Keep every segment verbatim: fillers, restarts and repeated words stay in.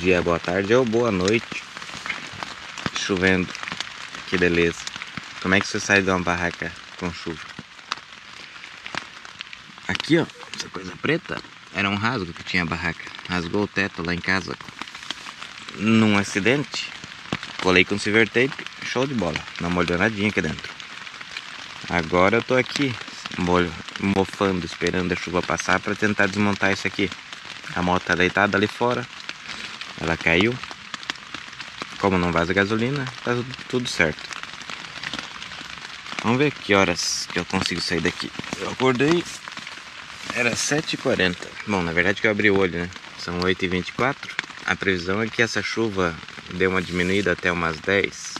dia, boa tarde ou boa noite. Chovendo, que beleza. Como é que você sai de uma barraca com chuva? Aqui, ó, essa coisa preta era um rasgo que tinha a barraca. Rasgou o teto lá em casa num acidente. Colei com silver tape, show de bola. Não molhou nadinha aqui dentro. Agora eu tô aqui mofando, esperando a chuva passar para tentar desmontar isso aqui. A moto tá deitada ali fora. Ela caiu. Como não vaza gasolina, tá tudo certo. Vamos ver que horas que eu consigo sair daqui. Eu acordei, era sete e quarenta. Bom, na verdade que eu abri o olho, né? São oito e vinte e quatro. A previsão é que essa chuva deu uma diminuída até umas dez.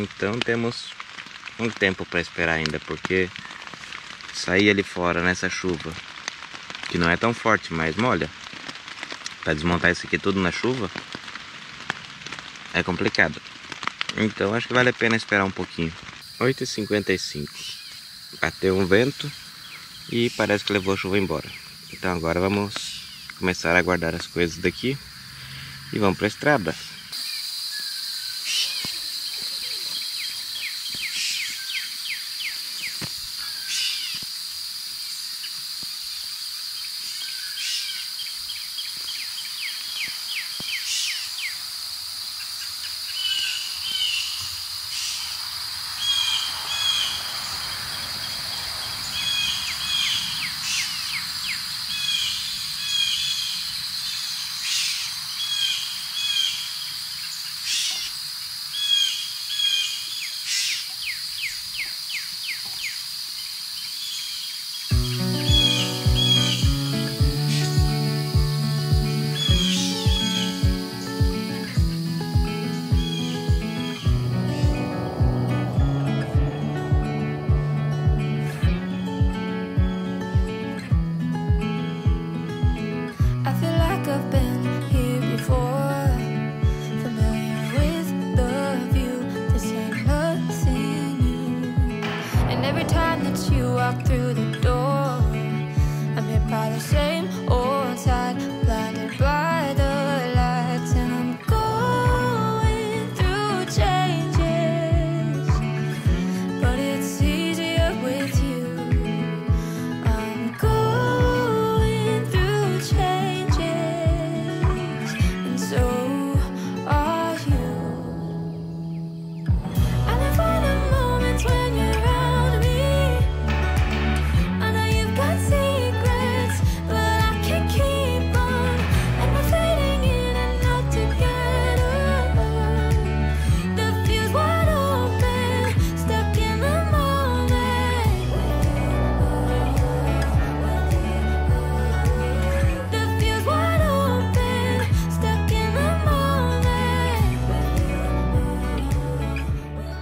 Então temos um tempo para esperar ainda, porque sair ali fora nessa chuva, que não é tão forte, mas molha, para desmontar isso aqui tudo na chuva é complicado. Então acho que vale a pena esperar um pouquinho. Oito e cinquenta e cinco, bateu um vento e parece que levou a chuva embora. Então agora vamos começar a guardar as coisas daqui e vamos para a estrada.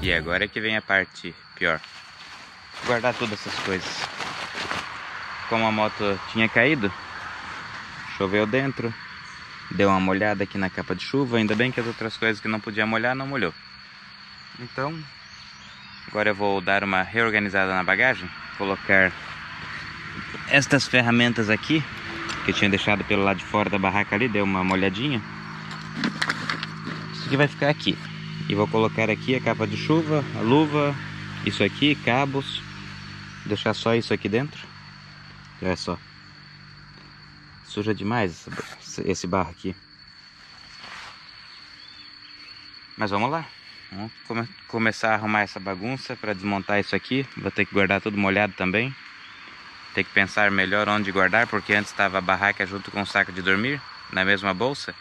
E agora é que vem a parte pior. Guardar todas essas coisas. Como a moto tinha caído, choveu dentro, deu uma molhada aqui na capa de chuva. Ainda bem que as outras coisas que não podia molhar, não molhou. Então, agora eu vou dar uma reorganizada na bagagem. Colocar estas ferramentas aqui, que eu tinha deixado pelo lado de fora da barraca ali, deu uma molhadinha. Isso aqui vai ficar aqui. E vou colocar aqui a capa de chuva, a luva, isso aqui, cabos. Deixar só isso aqui dentro. E olha só. Suja demais esse barro aqui. Mas vamos lá. Vamos come- começar a arrumar essa bagunça para desmontar isso aqui. Vou ter que guardar tudo molhado também. Ter que pensar melhor onde guardar, porque antes estava a barraca junto com o saco de dormir, na mesma bolsa.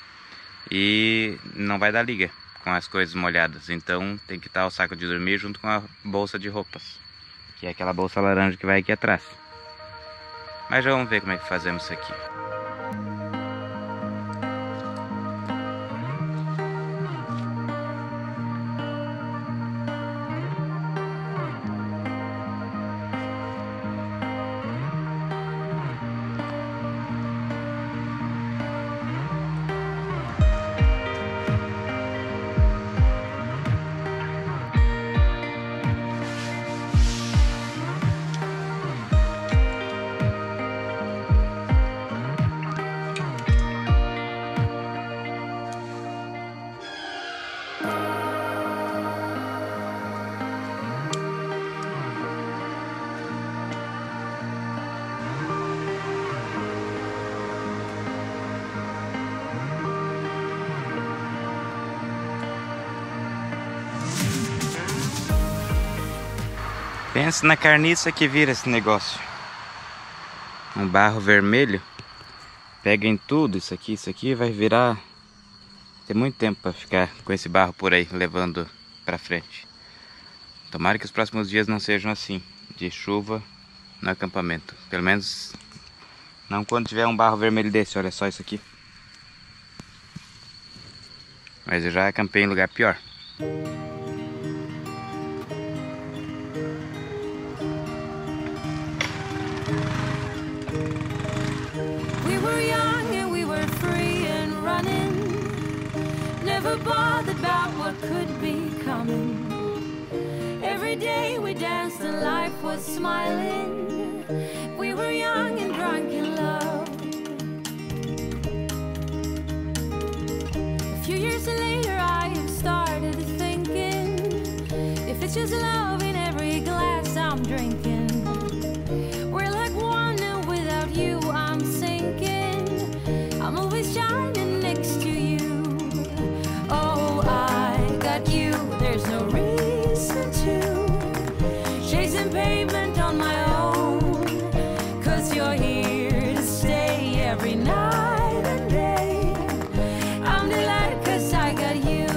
E não vai dar liga com as coisas molhadas, então tem que estar o saco de dormir junto com a bolsa de roupas, que é aquela bolsa laranja que vai aqui atrás. Mas já vamos ver como é que fazemos isso aqui. Pensa na carniça que vira esse negócio. Um barro vermelho. Pega em tudo isso aqui. Isso aqui vai virar... Tem muito tempo para ficar com esse barro por aí, levando para frente. Tomara que os próximos dias não sejam assim, de chuva no acampamento. Pelo menos não quando tiver um barro vermelho desse. Olha só isso aqui. Mas eu já acampei em lugar pior. Smiling, we were young and drunk in love. A few years later, I have started thinking, if it's just love in every glass I'm drinking, we're like one and without you I'm sinking. I'm always shining next to you. Oh, I got you, there's no reason to. Pavement on my own, 'cause you're here to stay every night and day. I'm delighted 'cause I got you.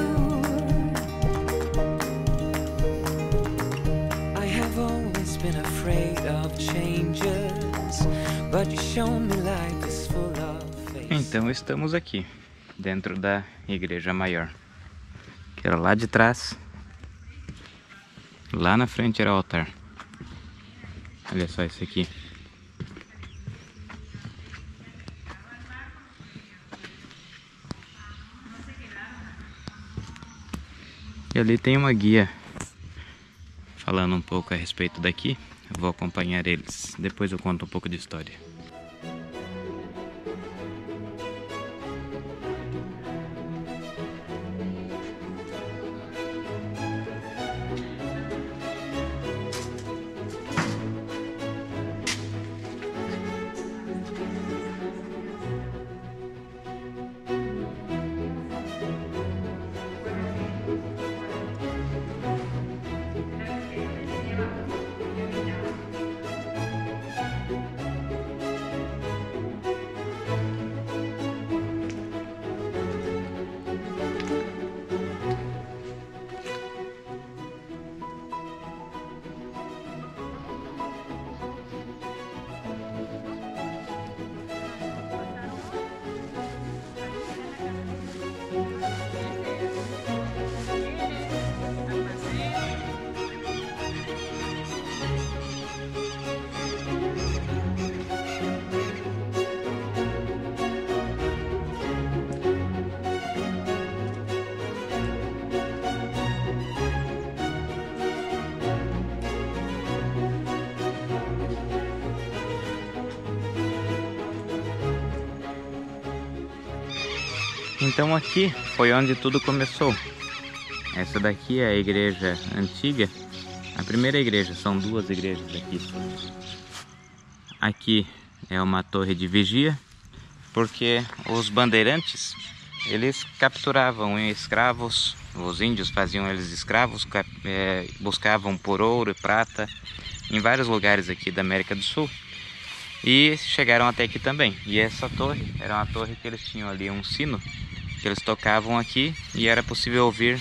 I have always been afraid of changes, but you show me life is full of faces. Então estamos aqui, dentro da igreja maior, que era lá de trás. Lá na frente era o altar. Olha só isso aqui. E ali tem uma guia falando um pouco a respeito daqui. Eu vou acompanhar eles. Depois eu conto um pouco de história. Então aqui foi onde tudo começou. Essa daqui é a igreja antiga, a primeira igreja, são duas igrejas aqui. Aqui é uma torre de vigia, porque os bandeirantes, eles capturavam escravos, os índios faziam eles escravos, é, buscavam por ouro e prata em vários lugares aqui da América do Sul. E chegaram até aqui também. E essa torre, era uma torre que eles tinham ali um sino, que eles tocavam aqui e era possível ouvir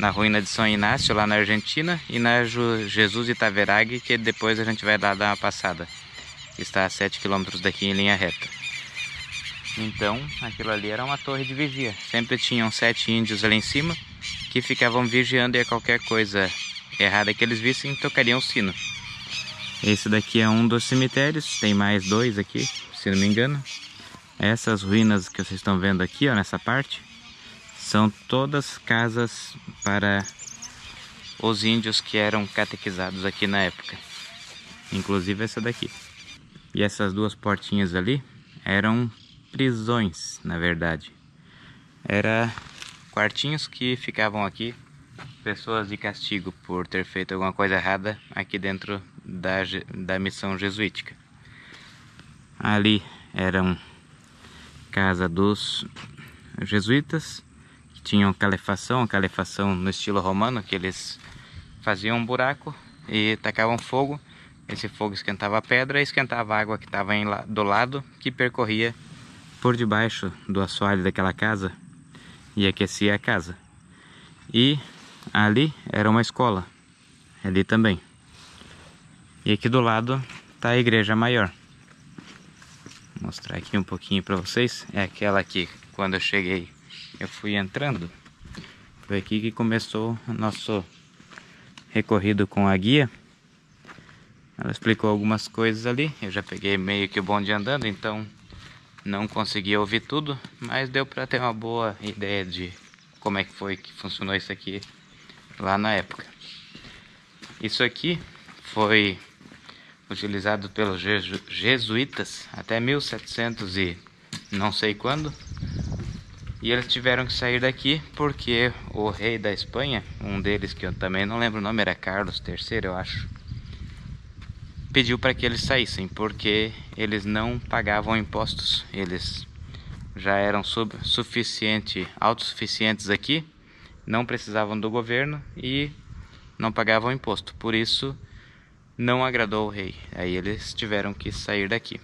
na ruína de São Inácio, lá na Argentina, e na Jesús de Tavarangüe, que depois a gente vai lá dar uma passada. Está a sete quilômetros daqui em linha reta. Então, aquilo ali era uma torre de vigia. Sempre tinham sete índios ali em cima, que ficavam vigiando e a qualquer coisa errada que eles vissem, tocariam o sino. Esse daqui é um dos cemitérios, tem mais dois aqui, se não me engano. Essas ruínas que vocês estão vendo aqui, ó, nessa parte, são todas casas para os índios que eram catequizados aqui na época. Inclusive essa daqui. E essas duas portinhas ali eram prisões, na verdade. Eram quartinhos que ficavam aqui, pessoas de castigo por ter feito alguma coisa errada aqui dentro da, da missão jesuítica. Ali eram... casa dos jesuítas, que tinham calefação, calefação no estilo romano, que eles faziam um buraco, e tacavam fogo. Esse fogo esquentava a pedra e esquentava a água que estava do lado, que percorria por debaixo do assoalho daquela casa e aquecia a casa. E ali era uma escola, ali também. E aqui do lado está a igreja maior. Vou mostrar aqui um pouquinho para vocês. É aquela que quando eu cheguei eu fui entrando. Foi aqui que começou o nosso recorrido com a guia. Ela explicou algumas coisas ali. Eu já peguei meio que o bonde andando, então não consegui ouvir tudo, mas deu para ter uma boa ideia de como é que foi que funcionou isso aqui lá na época. Isso aqui foi utilizado pelos jesuítas até mil e setecentos e não sei quando. E eles tiveram que sair daqui porque o rei da Espanha, um deles que eu também não lembro o nome, era Carlos terceiro, eu acho, pediu para que eles saíssem, porque eles não pagavam impostos. Eles já eram suficiente, autossuficientes aqui, não precisavam do governo e não pagavam imposto. Por isso, não agradou o rei. Aí eles tiveram que sair daqui.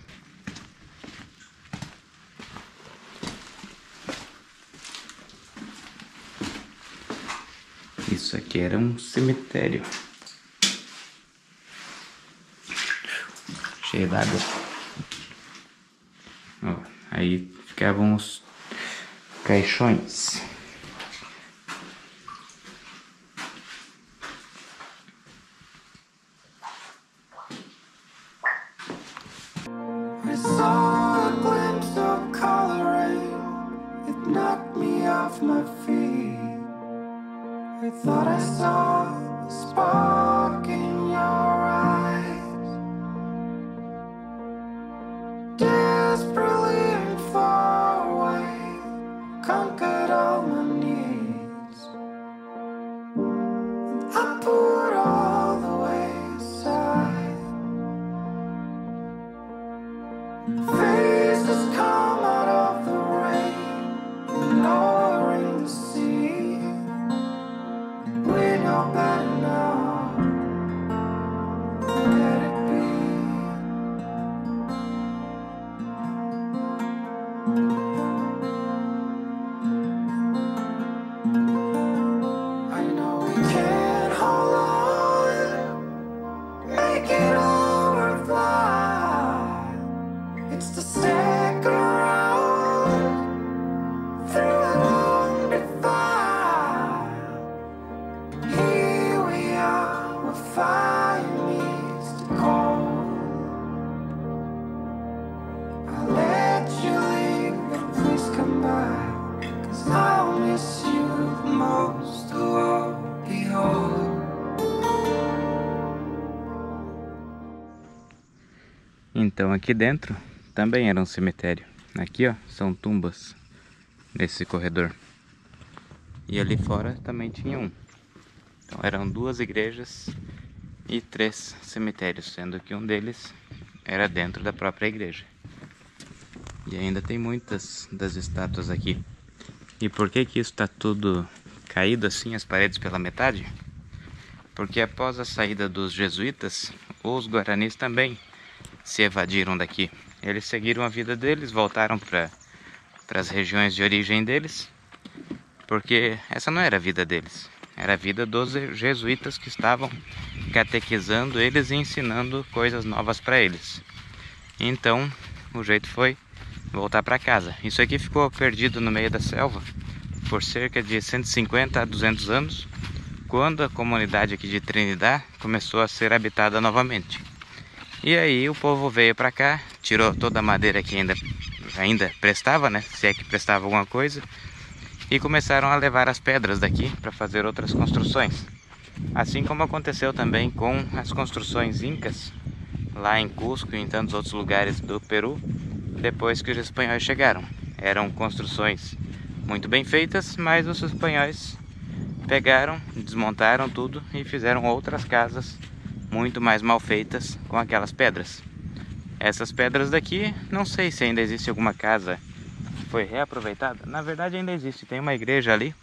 Isso aqui era um cemitério cheio d'água. Aí ficavam os caixões. Então aqui dentro também era um cemitério. Aqui, ó, são tumbas nesse corredor. E ali fora também tinha um. Então eram duas igrejas e três cemitérios, sendo que um deles era dentro da própria igreja. E ainda tem muitas das estátuas aqui. E por que que isso está tudo caído assim, as paredes pela metade? Porque após a saída dos jesuítas, os guaranis também se evadiram daqui. Eles seguiram a vida deles, voltaram para as regiões de origem deles, porque essa não era a vida deles, era a vida dos jesuítas que estavam catequizando eles e ensinando coisas novas para eles. Então o jeito foi voltar para casa. Isso aqui ficou perdido no meio da selva por cerca de cento e cinquenta a duzentos anos, quando a comunidade aqui de Trinidad começou a ser habitada novamente. E aí o povo veio para cá, tirou toda a madeira que ainda, ainda prestava, né? Se é que prestava alguma coisa. E começaram a levar as pedras daqui para fazer outras construções. Assim como aconteceu também com as construções incas, lá em Cusco e em tantos outros lugares do Peru, depois que os espanhóis chegaram. Eram construções muito bem feitas, mas os espanhóis pegaram, desmontaram tudo e fizeram outras casas muito mais mal feitas com aquelas pedras. Essas pedras daqui, não sei se ainda existe alguma casa que foi reaproveitada. Na verdade ainda existe, tem uma igreja ali,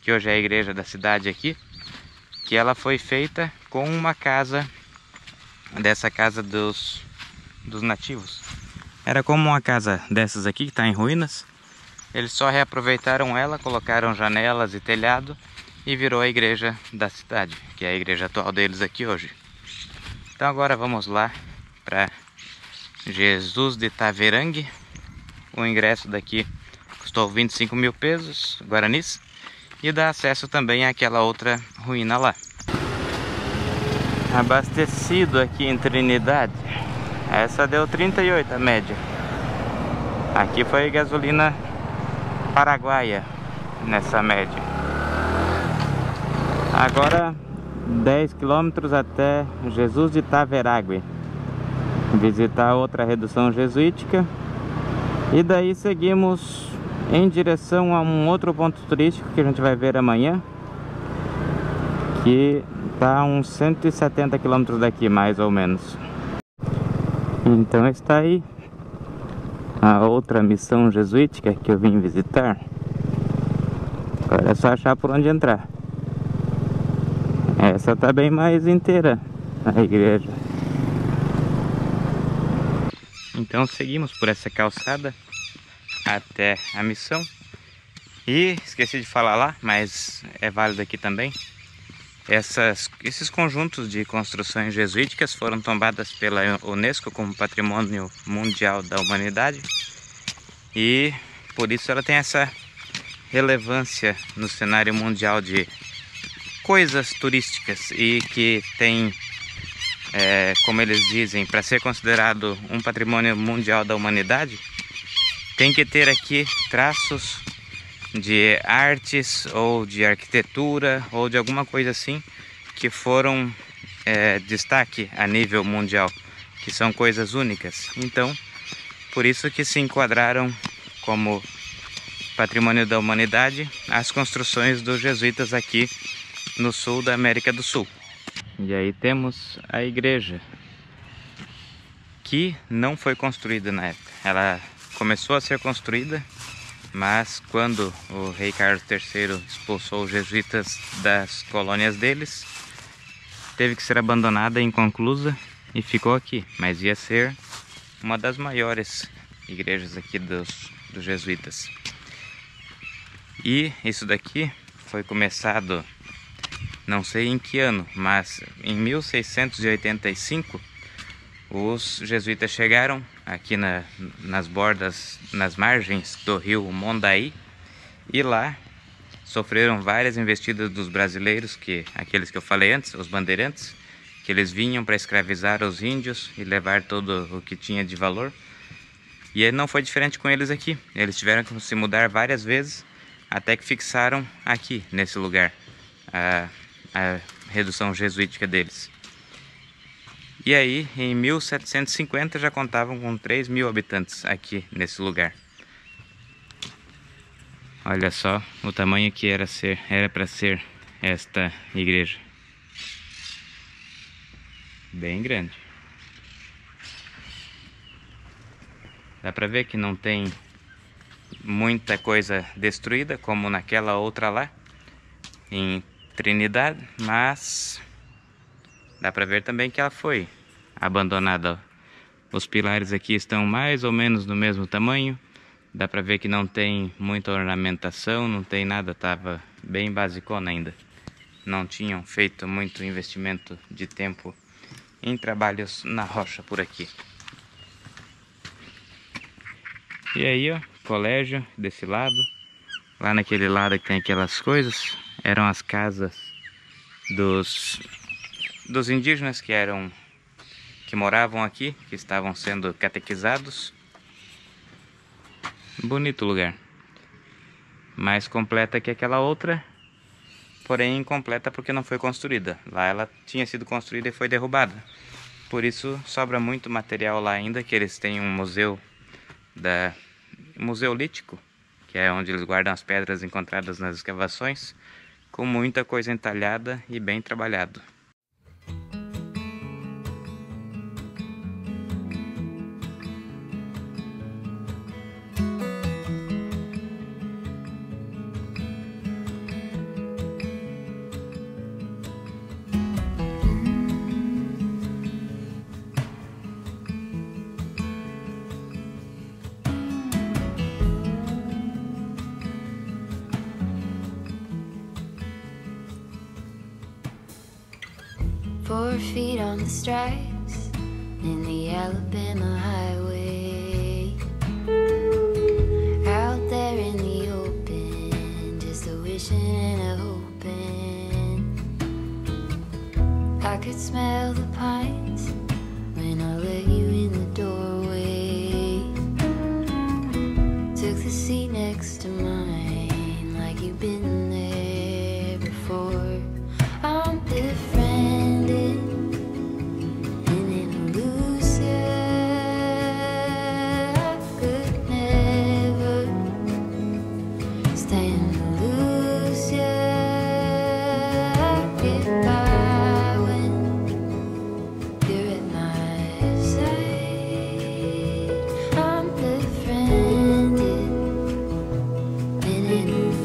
que hoje é a igreja da cidade aqui, que ela foi feita com uma casa, dessa casa dos, dos nativos. Era como uma casa dessas aqui que está em ruínas. Eles só reaproveitaram ela, colocaram janelas e telhado e virou a igreja da cidade, que é a igreja atual deles aqui hoje. Então agora vamos lá para Jesús de Tavarangüe. O ingresso daqui custou vinte e cinco mil pesos, guaranis, e dá acesso também àquela outra ruína lá. Abastecido aqui em Trinidad, essa deu trinta e oito a média. Aqui foi gasolina paraguaia nessa média. Agora dez quilômetros até Jesús de Tavarangüe, visitar outra redução jesuítica, e daí seguimos em direção a um outro ponto turístico que a gente vai ver amanhã, que está a uns cento e setenta quilômetros daqui, mais ou menos. Então está aí a outra missão jesuítica que eu vim visitar. Agora é só achar por onde entrar. Essa está bem mais inteira, a igreja. Então seguimos por essa calçada até a missão. E esqueci de falar lá, mas é válido aqui também. Essas, esses conjuntos de construções jesuíticas foram tombadas pela Unesco como Patrimônio Mundial da Humanidade, e por isso ela tem essa relevância no cenário mundial de coisas turísticas, e que tem, é, como eles dizem, para ser considerado um Patrimônio Mundial da Humanidade, tem que ter aqui traços de artes ou de arquitetura ou de alguma coisa assim que foram é, destaque a nível mundial, que são coisas únicas. Então, por isso que se enquadraram como Patrimônio da Humanidade as construções dos jesuítas aqui no sul da América do Sul. E aí temos a igreja, que não foi construída na época. Ela começou a ser construída, mas quando o rei Carlos terceiro expulsou os jesuítas das colônias deles, teve que ser abandonada inconclusa e ficou aqui. Mas ia ser uma das maiores igrejas aqui dos, dos jesuítas. E isso daqui foi começado, não sei em que ano, mas em mil seiscentos e oitenta e cinco os jesuítas chegaram aqui na, nas bordas, nas margens do rio Mondaí, e lá sofreram várias investidas dos brasileiros, que aqueles que eu falei antes, os bandeirantes, que eles vinham para escravizar os índios e levar todo o que tinha de valor. E não foi diferente com eles aqui. Eles tiveram que se mudar várias vezes até que fixaram aqui, nesse lugar, a, a redução jesuítica deles. E aí, em mil setecentos e cinquenta, já contavam com três mil habitantes aqui nesse lugar. Olha só o tamanho que era ser, era para ser esta igreja. Bem grande. Dá para ver que não tem muita coisa destruída, como naquela outra lá, em Trinidad, mas dá para ver também que ela foi abandonada. Os pilares aqui estão mais ou menos do mesmo tamanho. Dá para ver que não tem muita ornamentação, não tem nada, tava bem basicona ainda. Não tinham feito muito investimento de tempo em trabalhos na rocha por aqui. E aí, ó, colégio desse lado. Lá naquele lado que tem aquelas coisas, eram as casas dos... dos indígenas que eram que moravam aqui, que estavam sendo catequizados. Bonito lugar, mais completa que aquela outra, porém incompleta porque não foi construída. Lá ela tinha sido construída e foi derrubada, por isso sobra muito material lá ainda, que eles têm um museu da museu lítico, que é onde eles guardam as pedras encontradas nas escavações, com muita coisa entalhada e bem trabalhado. your feet on the stripes in the Alabama highway. Out there in the open, just a wishing and a hoping. I could smell the pines when I let you in the doorway. Took the seat next to mine like you've been there before. I'm befriended and elusive. I could never stand to lose you. I get by when you're at my side. I'm befriended and elusive.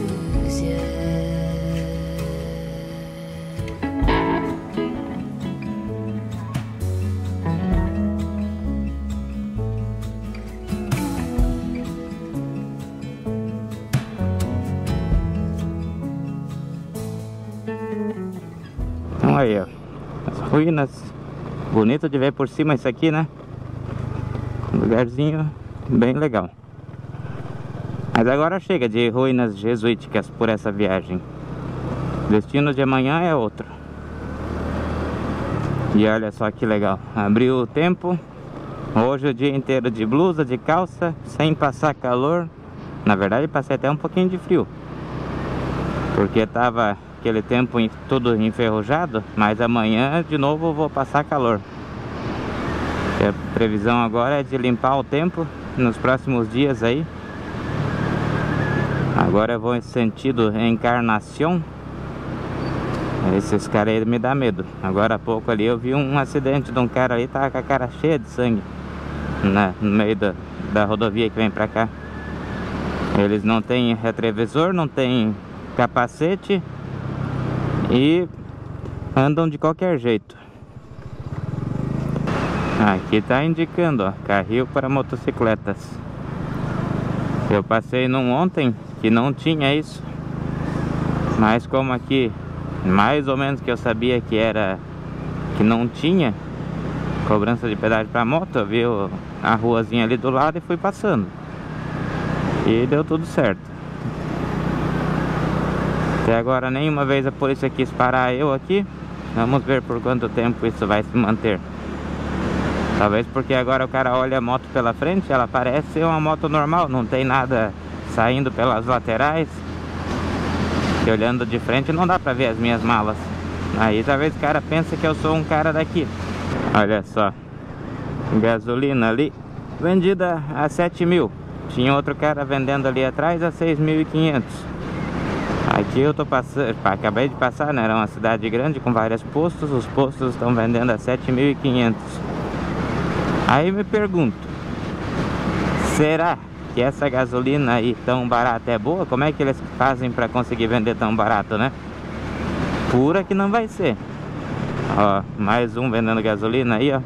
Aí, ó, as ruínas, bonito de ver por cima isso aqui, né? Um lugarzinho bem legal. Mas agora chega de ruínas jesuíticas por essa viagem. O destino de amanhã é outro. E olha só que legal, abriu o tempo. Hoje o dia inteiro de blusa, de calça, sem passar calor. Na verdade passei até um pouquinho de frio, porque tava aquele tempo todo enferrujado, mas amanhã de novo vou passar calor. A previsão agora é de limpar o tempo nos próximos dias aí. Agora eu vou em sentido Encarnação. Esses caras aí me dão medo. Agora há pouco ali eu vi um acidente de um cara ali, tava com a cara cheia de sangue na, no meio da, da rodovia que vem pra cá. Eles não tem retrovisor, não tem capacete e andam de qualquer jeito. Aqui tá indicando, ó, carril para motocicletas. Eu passei num ontem que não tinha isso, mas como aqui mais ou menos que eu sabia que era, que não tinha cobrança de pedágio para moto, eu vi a ruazinha ali do lado e fui passando e deu tudo certo. Até agora nenhuma vez a polícia quis parar eu aqui. Vamos ver por quanto tempo isso vai se manter. Talvez porque agora o cara olha a moto pela frente, ela parece ser uma moto normal, não tem nada saindo pelas laterais. E olhando de frente não dá pra ver as minhas malas. Aí talvez o cara pensa que eu sou um cara daqui. Olha só, gasolina ali vendida a sete mil. Tinha outro cara vendendo ali atrás a seis mil e quinhentos. Aqui eu tô passando, acabei de passar, né? Era uma cidade grande com vários postos. Os postos estão vendendo a sete mil e quinhentos. Aí me pergunto, será que essa gasolina aí tão barata é boa? Como é que eles fazem pra conseguir vender tão barato, né? Pura que não vai ser. Ó, mais um vendendo gasolina aí, ó.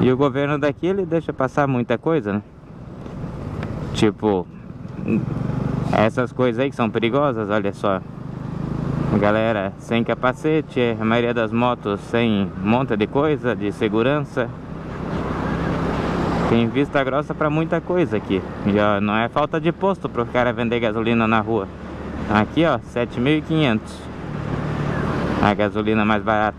E o governo daqui, ele deixa passar muita coisa, né? Tipo... essas coisas aí que são perigosas, olha só. Galera sem capacete, a maioria das motos sem um monte de coisa, de segurança. Tem vista grossa pra muita coisa aqui. Já não é falta de posto pro cara vender gasolina na rua. Aqui ó, sete mil e quinhentos. A gasolina mais barata.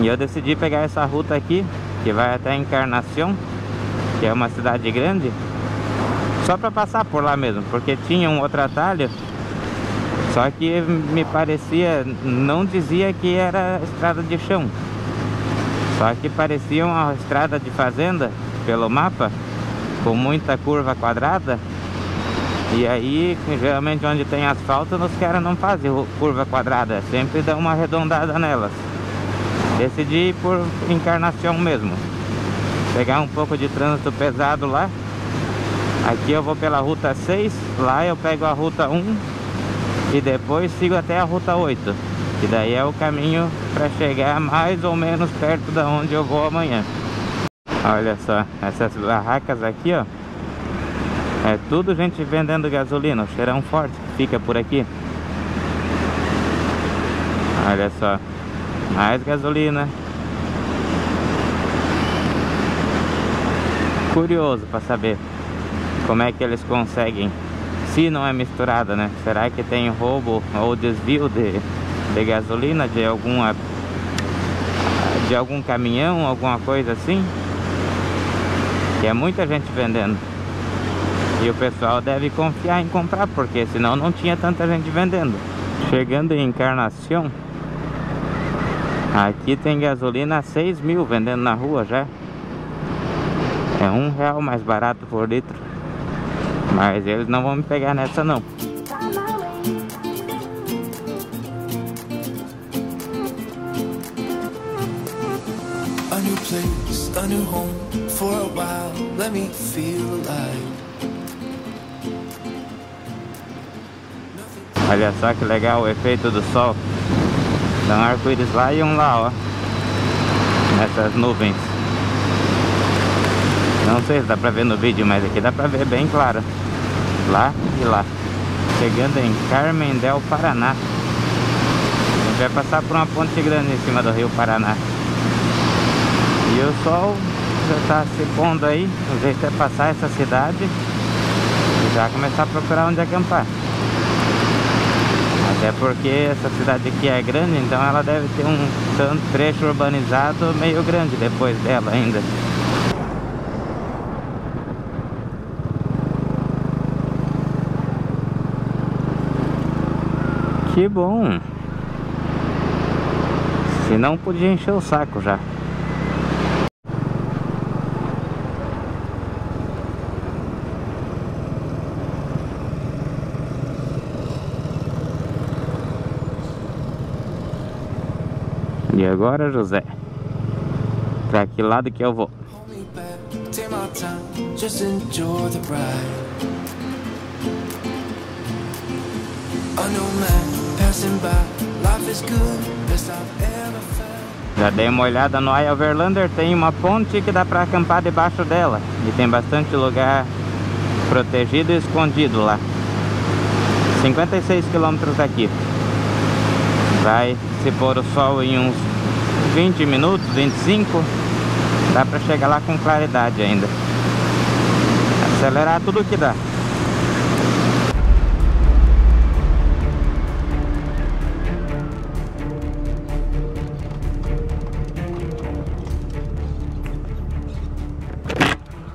E eu decidi pegar essa ruta aqui, que vai até Encarnação, que é uma cidade grande, só para passar por lá mesmo, porque tinha um outro atalho, só que me parecia, não dizia que era estrada de chão, só que parecia uma estrada de fazenda pelo mapa, com muita curva quadrada. E aí geralmente onde tem asfalto os caras não fazem curva quadrada, sempre dão uma arredondada nelas. Decidi ir por Encarnação mesmo, pegar um pouco de trânsito pesado lá. Aqui eu vou pela ruta seis, lá eu pego a ruta um e depois sigo até a ruta oito, que daí é o caminho para chegar mais ou menos perto da onde eu vou amanhã. Olha só, essas barracas aqui, ó, é tudo gente vendendo gasolina, o cheirão forte que fica por aqui. Olha só, mais gasolina. Curioso para saber como é que eles conseguem, se não é misturada, né? Será que tem roubo ou desvio de, de gasolina de alguma, de algum caminhão, alguma coisa assim? Que é muita gente vendendo. E o pessoal deve confiar em comprar, porque senão não tinha tanta gente vendendo. Chegando em Encarnação, aqui tem gasolina a seis mil vendendo na rua já. É um real mais barato por litro. Mas eles não vão me pegar nessa não. A new place, a new home, for a while, let me feel alive. Olha só que legal o efeito do sol. Dá um arco-íris lá e um lá, ó. Nessas nuvens. Não sei se dá pra ver no vídeo, mas aqui dá pra ver bem claro. Lá e lá. Chegando em Carmen del Paraná. A gente vai passar por uma ponte grande em cima do rio Paraná. E o sol já tá se pondo aí. O jeito é passar essa cidade e já começar a procurar onde acampar. Até porque essa cidade aqui é grande, então ela deve ter um tanto trecho urbanizado meio grande depois dela ainda. Que bom! Se não, podia encher o saco já. E agora, José, pra que lado que eu vou? Já dei uma olhada no iOverlander, tem uma ponte que dá pra acampar debaixo dela. E tem bastante lugar protegido e escondido lá. cinquenta e seis quilômetros daqui. Vai se pôr o sol em uns vinte minutos, vinte e cinco. Dá pra chegar lá com claridade ainda. Acelerar tudo que dá.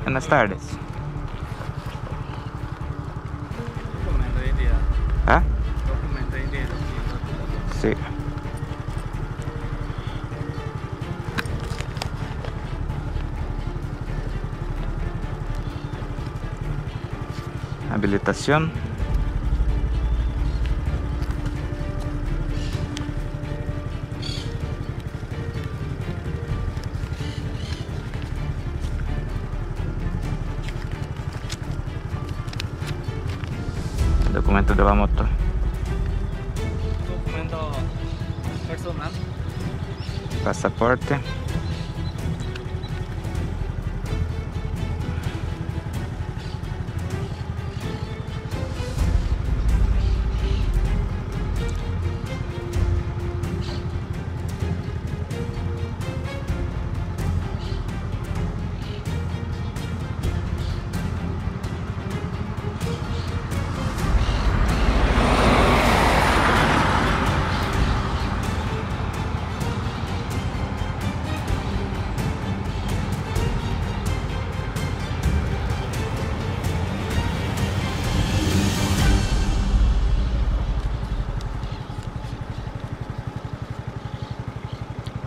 Buenas tardes. ¿Ah? Sí. Habilitación. Documento de la moto. Documento personal. Pasaporte.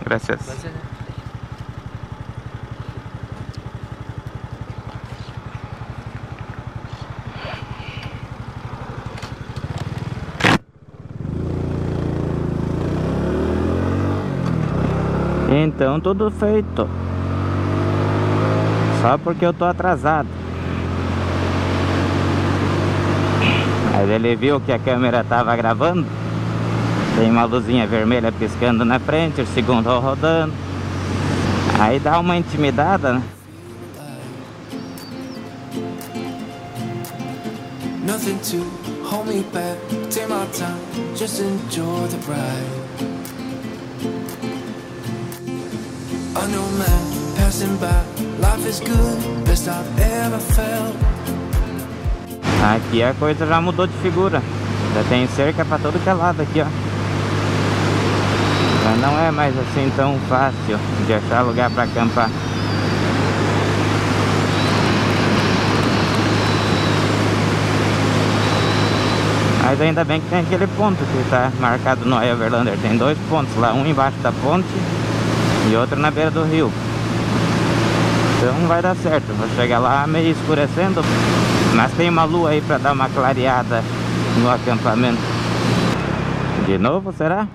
Gracias. Então, tudo feito. Só porque eu tô atrasado. Mas ele viu que a câmera tava gravando. Tem uma luzinha vermelha piscando na frente, o segundo rodando. Aí dá uma intimidada, né? Unknown man passing by. Life is good, best I've ever felt. Aqui a coisa já mudou de figura. Já tem cerca pra todo que é lado aqui, ó. Já não é mais assim tão fácil de achar lugar pra acampar. Mas ainda bem que tem aquele ponto que tá marcado no iOverlander. Tem dois pontos lá, um embaixo da ponte e outro na beira do rio. Então vai dar certo, vou chegar lá meio escurecendo. Mas tem uma lua aí pra dar uma clareada no acampamento. De novo, será?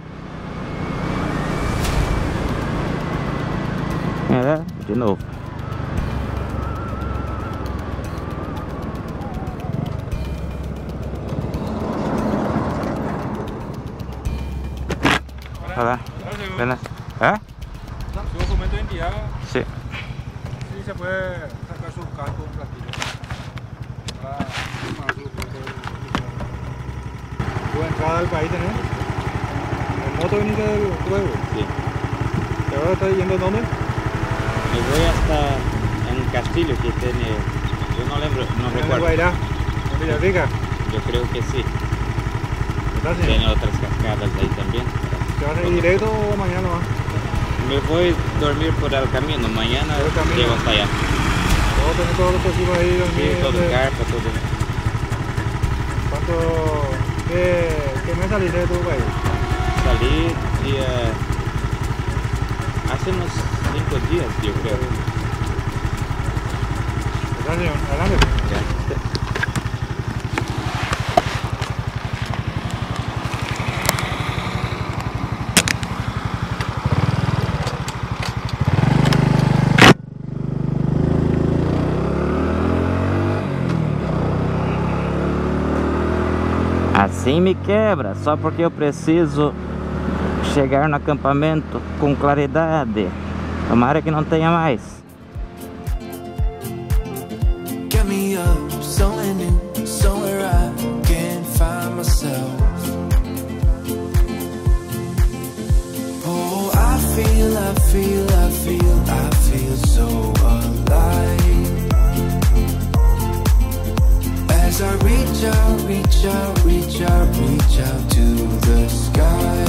É, de novo. Olha lá. Olha lá. Seu documento enviado. Sim. Sim, você pode sacar seu carro com o platilho. Boa entrada do país, né? A moto vem do Evo. Sim. E agora está indo aonde? Eu vou até um castilho que tem... Eu não lembro, não recordo. El Guairá? Na Villarrica? Eu creio que sim. Tem outras cascadas aí também. Você vai direto ou amanhã não vai? Me vou dormir por el caminho, amanhã eu chego até lá. Todo todo possível aí dormir. Sim, todo carpa, tudo. Quanto que que mês saliste do país? Sali dia há uns cinco dias, eu creio. Adelante, adelante. Assim me quebra, só porque eu preciso chegar no acampamento com claridade. Tomara que não tenha mais. I reach out, reach out, reach out, reach out to the sky.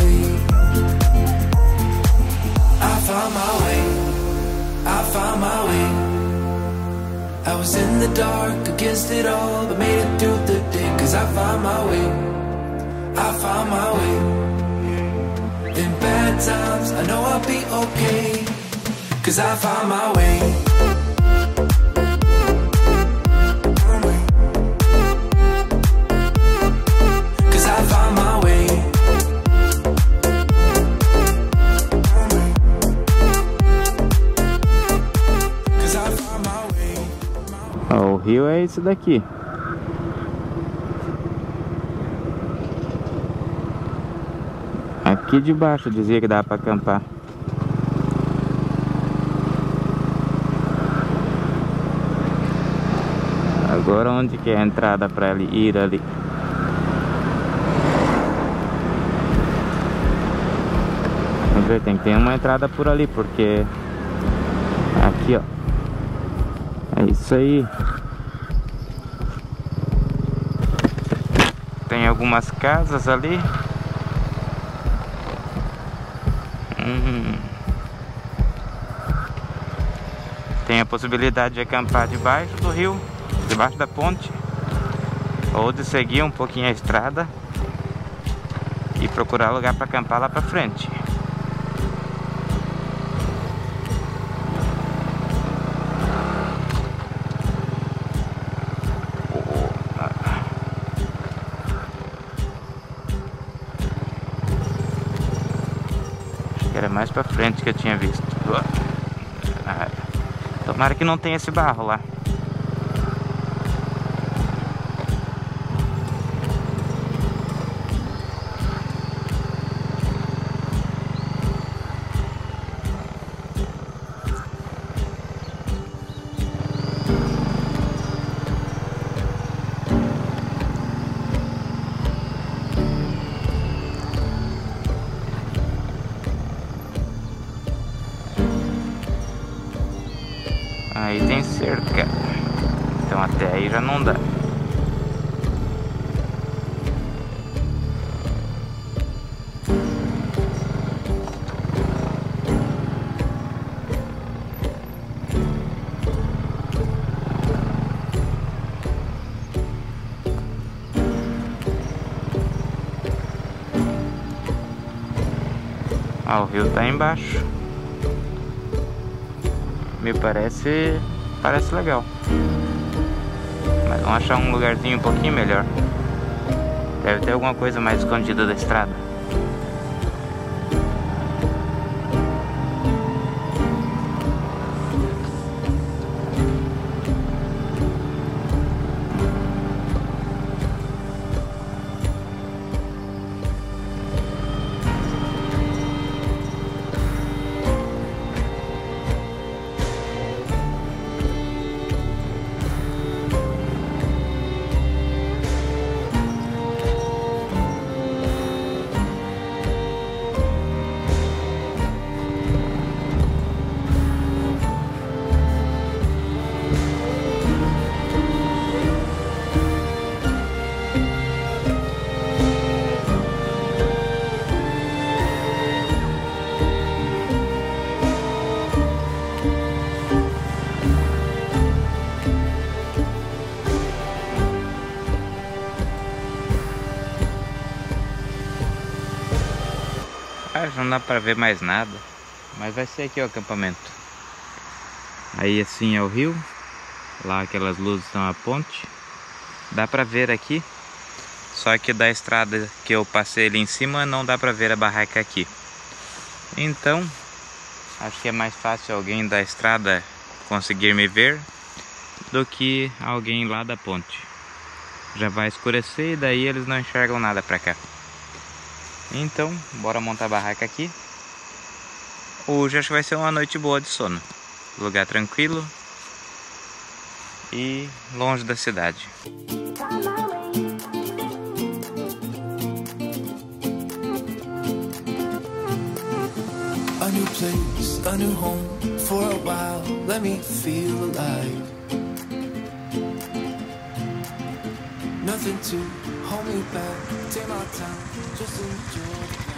I found my way, I found my way. I was in the dark against it all, but made it through the day. Cause I found my way, I found my way. In bad times, I know I'll be okay. Cause I found my way. O rio é esse daqui. Aqui de baixo dizia que dá para acampar. Agora onde que é a entrada para ele ir ali? Vamos ver, tem que ter uma entrada por ali, porque aqui, ó, é isso aí. Tem algumas casas ali. Hum. Tem a possibilidade de acampar debaixo do rio, debaixo da ponte, ou de seguir um pouquinho a estrada e procurar lugar para acampar lá para frente. Era mais pra frente que eu tinha visto. Tomara que não tenha esse barro lá. Aí tem cerca. Então até aí já não dá. Ah, o rio tá embaixo. Me parece... Parece legal. Mas vamos achar um lugarzinho um pouquinho melhor. Deve ter alguma coisa mais escondida da estrada. Não dá pra ver mais nada, mas vai ser aqui o acampamento. Aí assim é o rio, lá aquelas luzes são a ponte, dá pra ver aqui, só que da estrada que eu passei ali em cima não dá pra ver a barraca aqui. Então acho que é mais fácil alguém da estrada conseguir me ver do que alguém lá da ponte. Já vai escurecer e daí eles não enxergam nada pra cá. Então, bora montar a barraca aqui. Hoje acho que vai ser uma noite boa de sono. Lugar tranquilo e longe da cidade. A new place, a new home for a while. Let me feel alive. Nothing to hold me back. Take my time. Just enjoy.